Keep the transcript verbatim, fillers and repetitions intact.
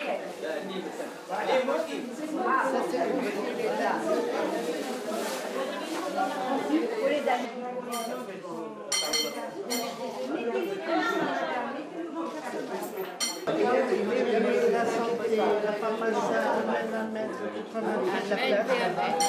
La santé, la pharmacie, la maître, tout travail, la place.